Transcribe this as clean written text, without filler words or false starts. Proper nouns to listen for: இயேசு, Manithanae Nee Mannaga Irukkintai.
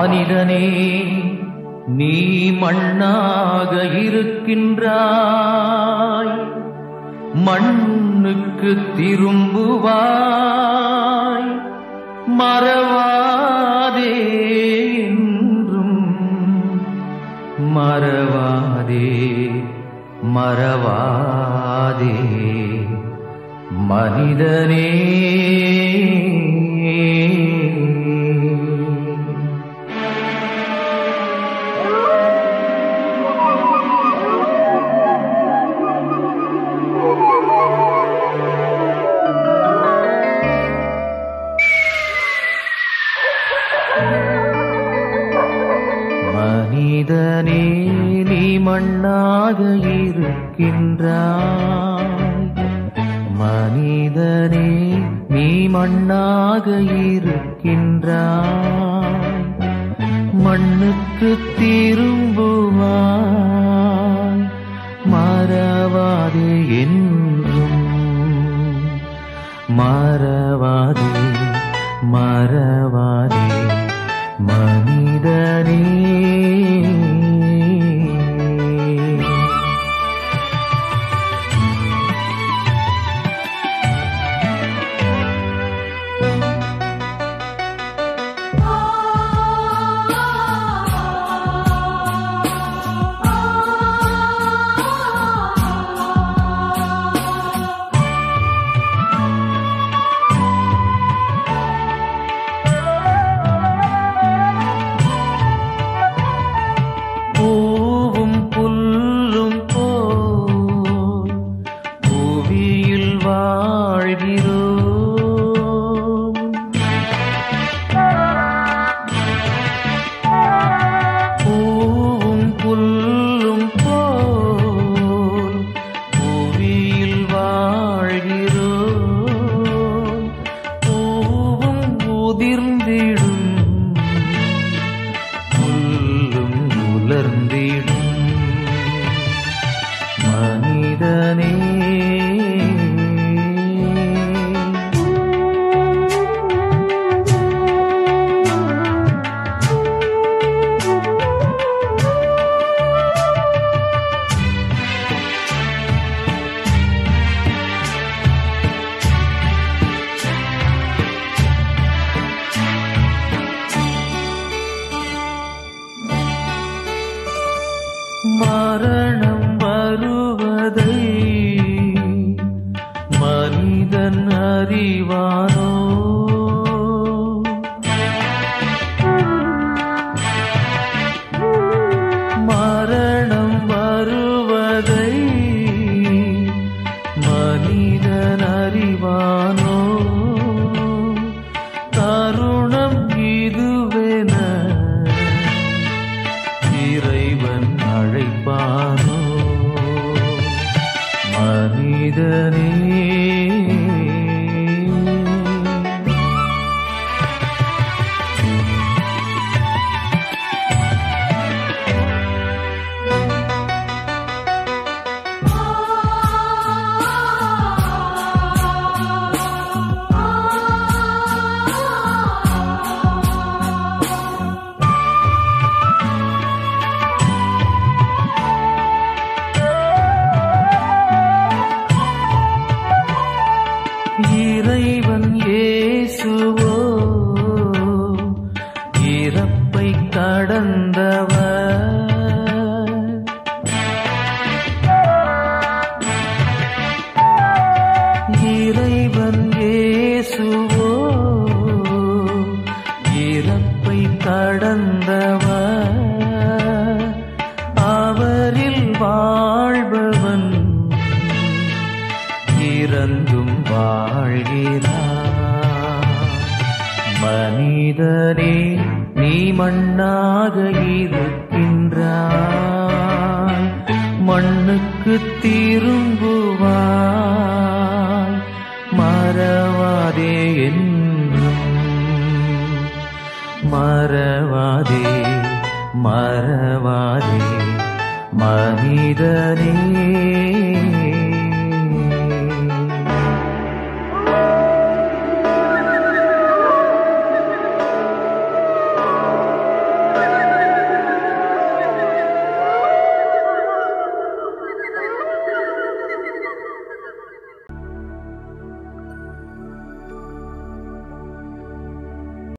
மனிதனே நீ மண்ணாக இருக்கின்றாய், மண்ணுக்கு திரும்புவாய், மறவாதே என்றும் மறவாதே மறவாதே மனிதனே. மனிதனே நீ மண்ணாக இருக்கின்றாய், மனிதனே நீ மண்ணாக இருக்கின்றாய், மண்ணுக்கு திரும்புவாய், மறவாதே என்றும் மறவாதே மறவாதே மனிதனே. மரணம் வருவதை மனிதன் அறிவானோ? மரணம் வருவதை மனிதன் அறிவானோ? தருணம் இதுவென இறைவன் அழைப்பானோ? மனிதனே இறைவன் இயேசுவோ இறப்பை கடந்தவர், இறைவன் இயேசுவோ இறப்பை கடந்தவர், அவரில் வாழ்பவன் இறந்தும் வாழ்கிறார். மனிதனே நீ மண்ணாக இருக்கின்றாய், மண்ணுக்கு திரும்புவாய், மறவாதே என்றும் மறவாதே மறவாதே மனிதனே.